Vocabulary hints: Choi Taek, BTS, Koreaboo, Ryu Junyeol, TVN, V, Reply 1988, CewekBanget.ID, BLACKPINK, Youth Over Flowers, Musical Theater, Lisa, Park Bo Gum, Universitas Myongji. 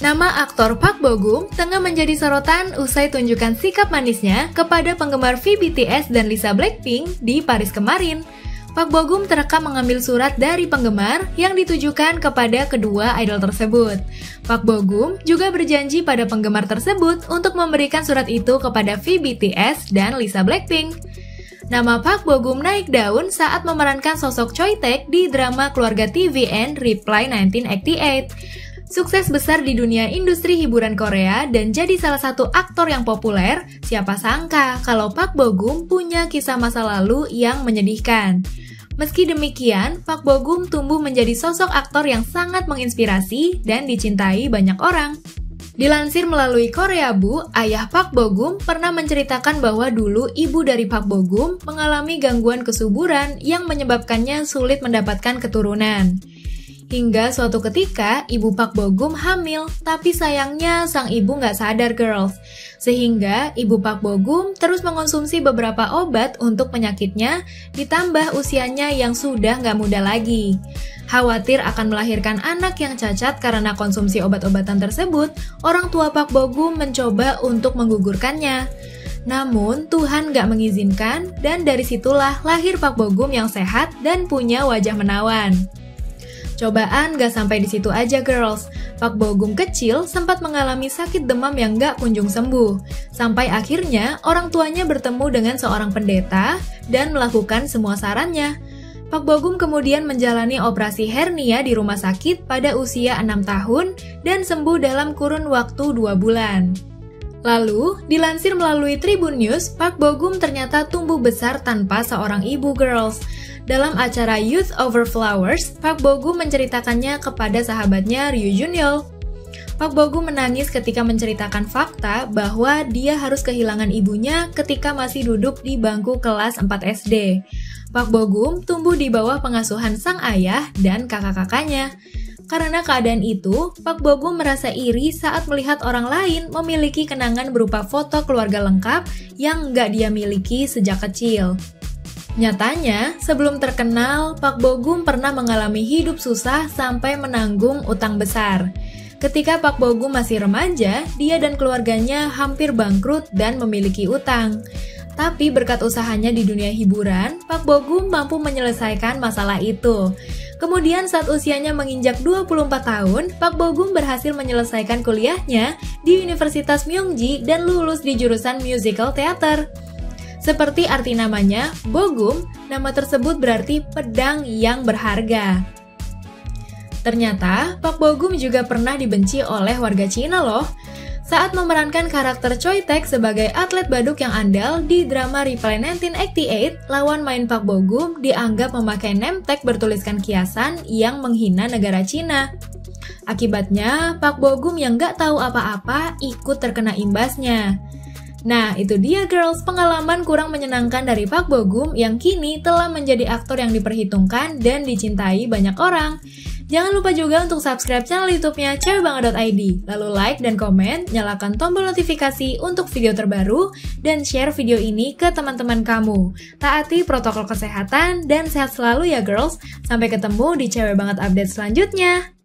Nama aktor Park Bo Gum tengah menjadi sorotan usai tunjukkan sikap manisnya kepada penggemar V BTS dan Lisa BLACKPINK di Paris kemarin. Park Bo Gum terekam mengambil surat dari penggemar yang ditujukan kepada kedua idol tersebut. Park Bo Gum juga berjanji pada penggemar tersebut untuk memberikan surat itu kepada V BTS dan Lisa BLACKPINK. Nama Park Bo Gum naik daun saat memerankan sosok Choi Taek di drama keluarga TVN Reply 1988. Sukses besar di dunia industri hiburan Korea dan jadi salah satu aktor yang populer, siapa sangka kalau Park Bo Gum punya kisah masa lalu yang menyedihkan. Meski demikian, Park Bo Gum tumbuh menjadi sosok aktor yang sangat menginspirasi dan dicintai banyak orang. Dilansir melalui Koreaboo, ayah Park Bo Gum pernah menceritakan bahwa dulu ibu dari Park Bo Gum mengalami gangguan kesuburan yang menyebabkannya sulit mendapatkan keturunan. Hingga suatu ketika, ibu Park Bo Gum hamil, tapi sayangnya sang ibu nggak sadar, girls. Sehingga ibu Park Bo Gum terus mengonsumsi beberapa obat untuk penyakitnya, ditambah usianya yang sudah nggak muda lagi. Khawatir akan melahirkan anak yang cacat karena konsumsi obat-obatan tersebut, orang tua Park Bo Gum mencoba untuk menggugurkannya. Namun, Tuhan nggak mengizinkan, dan dari situlah lahir Park Bo Gum yang sehat dan punya wajah menawan. Cobaan gak sampai di situ aja, girls. Park Bo Gum kecil sempat mengalami sakit demam yang gak kunjung sembuh. Sampai akhirnya orang tuanya bertemu dengan seorang pendeta dan melakukan semua sarannya. Park Bo Gum kemudian menjalani operasi hernia di rumah sakit pada usia 6 tahun dan sembuh dalam kurun waktu 2 bulan. Lalu, dilansir melalui Tribun News, Park Bo Gum ternyata tumbuh besar tanpa seorang ibu, girls. Dalam acara Youth Over Flowers, Park Bo Gum menceritakannya kepada sahabatnya Ryu Junyeol. Park Bo Gum menangis ketika menceritakan fakta bahwa dia harus kehilangan ibunya ketika masih duduk di bangku kelas 4 SD. Park Bo Gum tumbuh di bawah pengasuhan sang ayah dan kakak-kakaknya. Karena keadaan itu, Park Bo Gum merasa iri saat melihat orang lain memiliki kenangan berupa foto keluarga lengkap yang nggak dia miliki sejak kecil. Nyatanya, sebelum terkenal, Park Bo Gum pernah mengalami hidup susah sampai menanggung utang besar. Ketika Park Bo Gum masih remaja, dia dan keluarganya hampir bangkrut dan memiliki utang. Tapi berkat usahanya di dunia hiburan, Park Bo Gum mampu menyelesaikan masalah itu. Kemudian saat usianya menginjak 24 tahun, Park Bo Gum berhasil menyelesaikan kuliahnya di Universitas Myongji dan lulus di jurusan Musical Theater. Seperti arti namanya, Bo Gum, nama tersebut berarti pedang yang berharga. Ternyata, Park Bo Gum juga pernah dibenci oleh warga Cina loh. Saat memerankan karakter Choi Taek sebagai atlet baduk yang andal di drama Reply 1988, lawan main Park Bo Gum dianggap memakai name tag bertuliskan kiasan yang menghina negara Cina. Akibatnya, Park Bo Gum yang nggak tahu apa-apa ikut terkena imbasnya. Nah, itu dia, girls, pengalaman kurang menyenangkan dari Park Bo Gum yang kini telah menjadi aktor yang diperhitungkan dan dicintai banyak orang. Jangan lupa juga untuk subscribe channel YouTube-nya CewekBanget.ID, lalu like dan komen, nyalakan tombol notifikasi untuk video terbaru, dan share video ini ke teman-teman kamu. Taati protokol kesehatan dan sehat selalu ya, girls. Sampai ketemu di CewekBanget update selanjutnya.